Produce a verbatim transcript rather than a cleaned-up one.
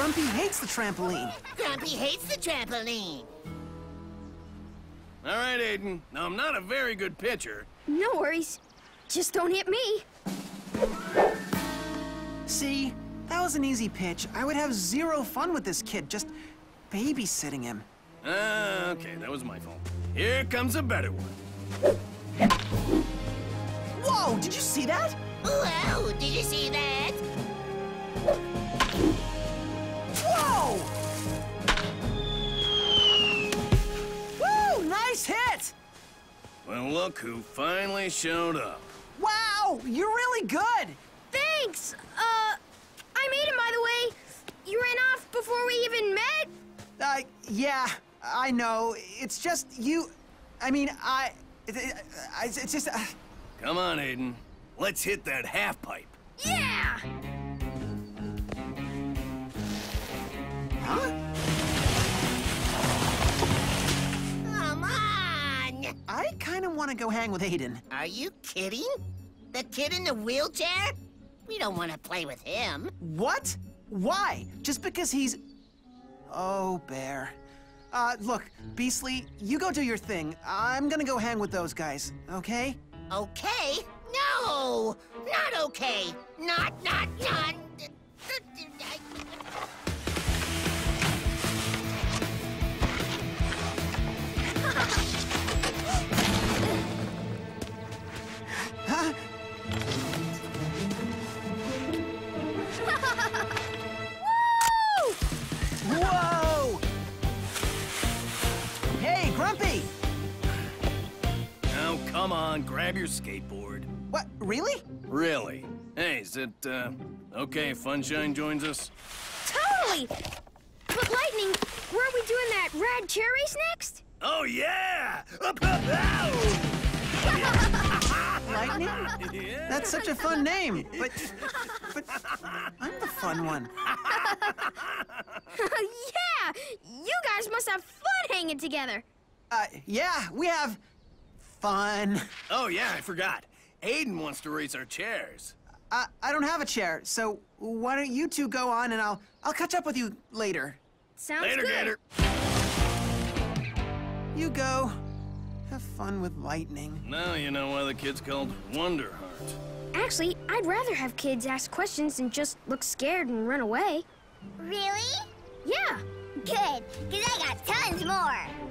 Grumpy hates the trampoline. Grumpy hates the trampoline. All right, Aiden. Now, I'm not a very good pitcher. No worries. Just don't hit me. See? That was an easy pitch. I would have zero fun with this kid, just babysitting him. Ah, uh, okay, that was my fault. Here comes a better one. Whoa, did you see that? Whoa, did you see that? Whoa! Woo, nice hit! Well, look who finally showed up. Wow, you're really good! Thanks! Uh, I made it, by the way. You ran off before we even met? Uh, yeah, I know. It's just you... I mean, I... It, it, it, it's just... Uh... Come on, Aiden. Let's hit that half-pipe. Yeah! Huh? Come on! I kind of want to go hang with Aiden. Are you kidding? The kid in the wheelchair? We don't want to play with him. What? Why? Just because he's... Oh, Bear. Uh, look, Beastly, you go do your thing. I'm gonna go hang with those guys, okay? Okay? No! Not okay! Not, not, not... Huh? Woo! Whoa! Hey, Grumpy! Now, come on, grab your skateboard. What? Really? Really. Hey, is it, uh, okay, Funshine joins us? Totally! But, Lightning, weren't we doing that rad chair race next? Oh, yeah! Up, up, out! Lightning? Yeah. That's such a fun name, but... But I'm the fun one. Yeah! You guys must have fun hanging together. Uh, yeah, we have fun. Oh, yeah, I forgot. Aiden wants to race our chairs. I, I don't have a chair, so why don't you two go on and I'll, I'll catch up with you later. Sounds later, good. Later, Gator. You go. Have fun with Lightning. Now you know why the kid's called Wonderheart. Actually, I'd rather have kids ask questions than just look scared and run away. Really? Yeah. Good, because I got tons more.